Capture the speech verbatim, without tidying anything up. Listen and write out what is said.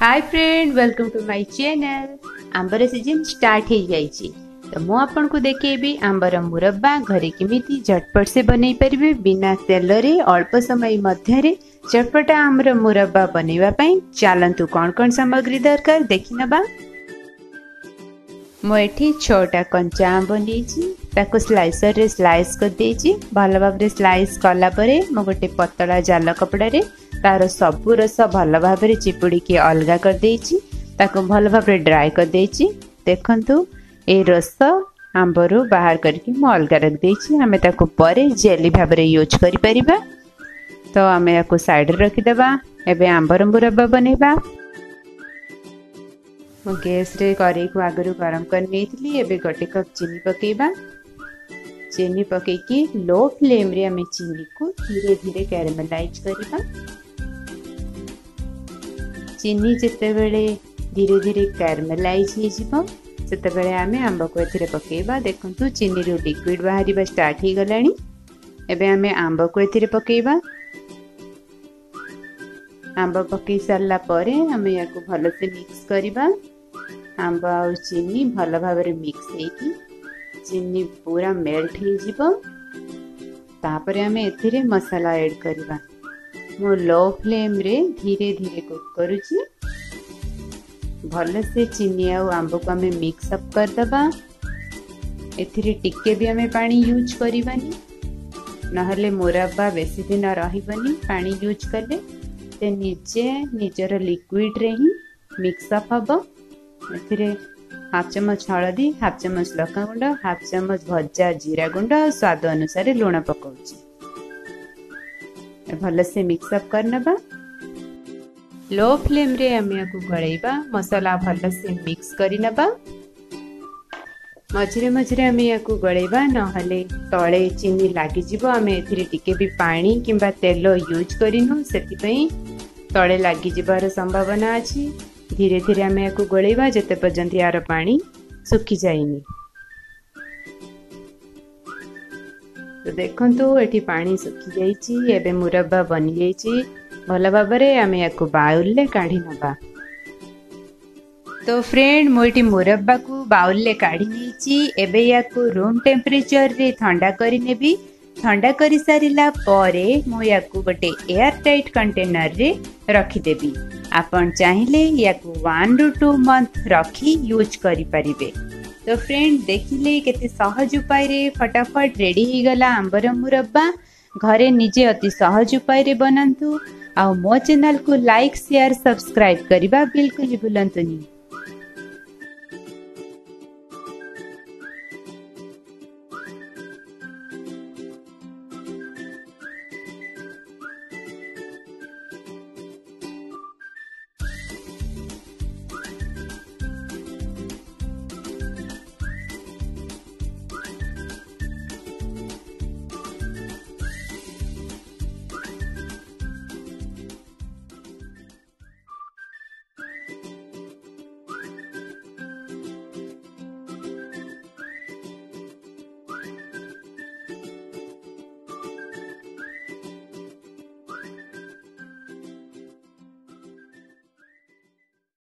Hi friend welcome to my channel. आंबर season start हो जाए तो मुझे आपन को देखेबी आंबर मुरब्बा घरे केमिति झटपट से बनई परिबे बिना तेल रे अल्प समय मध्ये रे झटपट आंबर मुरब्बा बनैवा पई चालंतु कोन कोन सामग्री दरकार देखिना बा। मो एठी छोटा कंचा आंब लेची ताको स्लाइसर रे स्लाइस कर देची। भलो भाबरे स्लाइस कला परे मो गोटे पतला जाल कपड़ा रे तार सबू रस भल भाव चिपुड़ी अलग करदे भल भाव ड्राए करदे। देखु ये रस आंबर बाहर करके अलग रखी आम जेली भाव यूज कर तो आम या साइड रखीदे। एवं आंबर मुरब्बा बनवा गैस रे कड़े को आगु गरम करनी गोटे कप चीनी पकेबा। चीनी पकई लो फ्लेम रे आम चीनी को धीरे धीरे कैरामेलाइज करवा। चीनी जिते बेले धीरे धीरे कैरामेलाइज हो जिते आम आंब को ए पकेबा। देखु चीनी रो लिक्विड बाहर स्टार्ट हो गला। एवं आंब को ए पकेबा। आंब पकई सारा पर आम या भल से मिक्स करवा। आंब आ चीनी भल भाव मिक्स होगी चीनी पूरा मेल्ट हो तापरे आम ए मसाला एड करवा। मो लो फ्लेम रे धीरे धीरे कुक करुची भल से चीनी आउ आंब को आम मिक्स अप कर दबा। एथिरे टिके भी आम पानी यूज करवानी नहले मुरब्बा बेसी दिन रहिबनी। पानी यूज करले ते निजे निजर लिक्विड रे ही मिक्स अप हबो। एथिरे हाफ चमच हलदी हाफ चमच लंका गुंड हाफ चमच भज्जा जीरा गुंड स्वाद अनुसार लुण पकाउची। भल से मिक्सअप कर नबा। लो फ्लेम रे आम या गलैबा मसाला भल से मिक्स कर नबा। मझे मझे आम या गलैबा नहले तले चीनी लगी जीवो। आम एथिरे टिके भी पानी किंबा तेल यूज करिनु सेतिपई तले लगी जीवार संभावना अछि। धीरे धीरे आम या गलैबा जते पर्यंत यार पानी सुखी जाइनी। तो देखंतु एठी पानी सुखी जाइची। एबे मुरब्बा बनी जाइची भल भाबरे आम या बाउल ले काढ़ी नबा। तो फ्रेंड मो एठी मुरब्बा को बाउल ले काढ़ी नेची। एबे या को रूम टेम्परेचर रे ठंडा करी नेबी। ठंडा करी सारिला परे मो या को गोटे एयर टाइट कंटेनर रे रखी देबी। आपण चाहिले या को वन टू टू मंथ रखी यूज करी परिबे। तो फ्रेंड देखिले केते सहज उपाय रे फटाफट रेडी ही गला आंबर मुरब्बा। घरे निजे अति सहज उपाय रे बनांतु। आ मो चैनल को लाइक शेयर सब्सक्राइब करबा बिल्कुल भूलंतुनी।